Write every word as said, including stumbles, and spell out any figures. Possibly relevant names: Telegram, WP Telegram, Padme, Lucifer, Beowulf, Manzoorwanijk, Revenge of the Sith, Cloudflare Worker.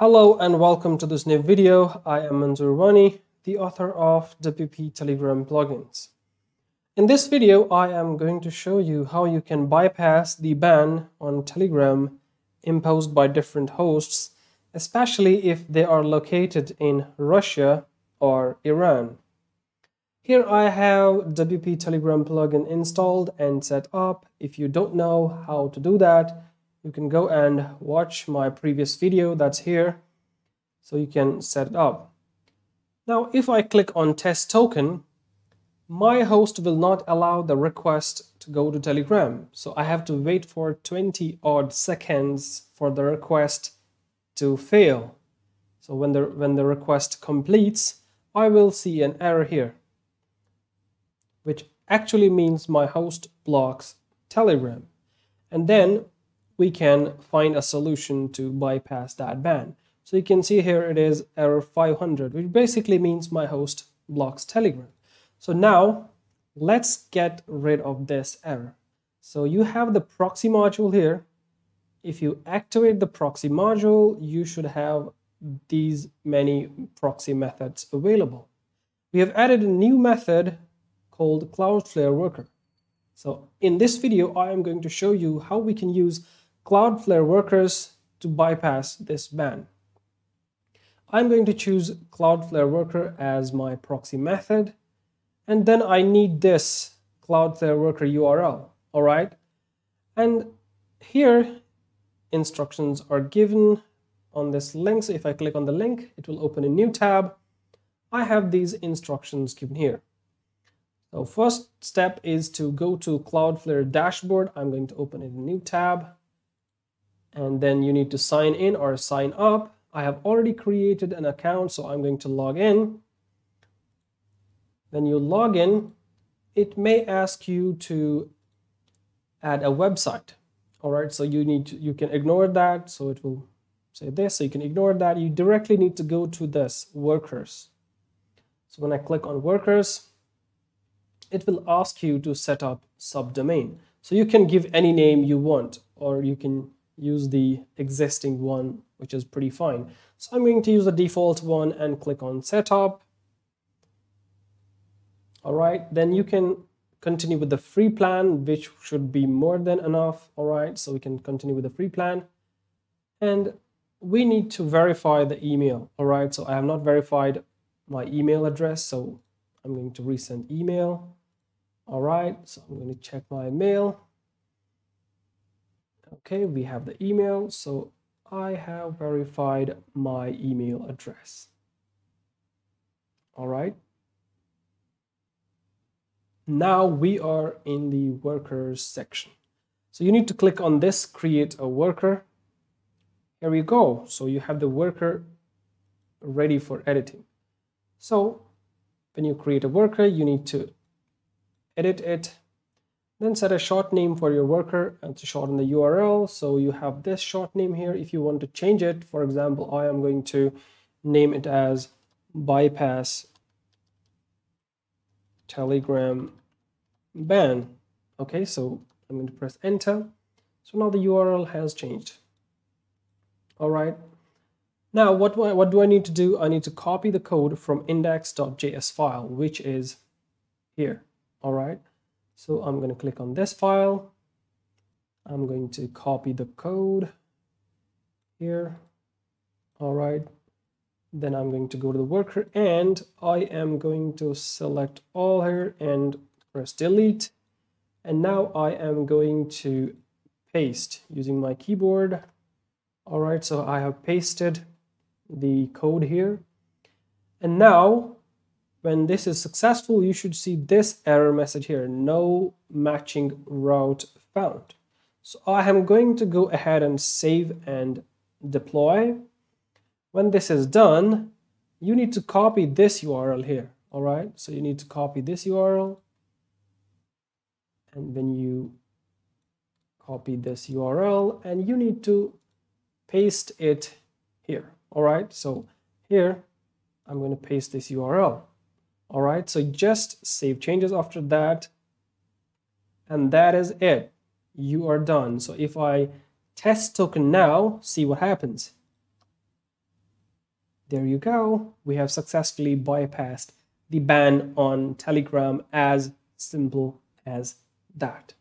Hello and welcome to this new video. I am Manzoorwanijk, the author of W P Telegram plugins. In this video, I am going to show you how you can bypass the ban on Telegram imposed by different hosts, especially if they are located in Russia or Iran. Here I have W P Telegram plugin installed and set up. If you don't know how to do that, you can go and watch my previous video that's here, so you can set it up. Now, if I click on test token, my host will not allow the request to go to Telegram. So I have to wait for twenty odd seconds for the request to fail. So when the, when the request completes, I will see an error here, which actually means my host blocks Telegram. And then we can find a solution to bypass that ban. So you can see here it is error five hundred, which basically means my host blocks Telegram. So now let's get rid of this error. So you have the proxy module here. If you activate the proxy module, you should have these many proxy methods available. We have added a new method called Cloudflare Worker. So in this video, I am going to show you how we can use Cloudflare workers to bypass this ban. I'm going to choose Cloudflare worker as my proxy method, and then I need this Cloudflare worker U R L, all right? And here instructions are given on this link. So if I click on the link, it will open a new tab. I have these instructions given here. So first step is to go to Cloudflare dashboard. I'm going to open a new tab. And then you need to sign in or sign up. I have already created an account, so I'm going to log in. When you log in, it may ask you to add a website. All right, so you need to, you can ignore that. So it will say this, so you can ignore that. You directly need to go to this workers. So when I click on workers, it will ask you to set up subdomain. So you can give any name you want, or you can use the existing one, which is pretty fine. So I'm going to use the default one and click on setup. All right, then you can continue with the free plan, which should be more than enough. All right, so we can continue with the free plan. And we need to verify the email. All right, so I have not verified my email address, so I'm going to resend email. All right, so I'm going to check my mail. Okay, we have the email, so I have verified my email address. All right. Now we are in the workers section. So you need to click on this, create a worker. Here we go. So you have the worker ready for editing. So when you create a worker, you need to edit it. Then set a short name for your worker and to shorten the U R L. So you have this short name here. If you want to change it, for example, I am going to name it as bypass Telegram ban. Okay, so I'm going to press enter. So now the U R L has changed. All right. Now what, what do I need to do? I need to copy the code from index.js file, which is here. All right. So I'm going to click on this file. I'm going to copy the code here. All right. Then I'm going to go to the worker and I am going to select all here and press delete. And now I am going to paste using my keyboard. All right. So I have pasted the code here. And now when this is successful, you should see this error message here, no matching route found. So I am going to go ahead and save and deploy. When this is done, you need to copy this U R L here, all right? So you need to copy this U R L. And then you copy this U R L and you need to paste it here, all right? So here, I'm going to paste this U R L. All right, so just save changes after that. And that is it. You are done. So if I test token now, see what happens. There you go. We have successfully bypassed the ban on Telegram, as simple as that.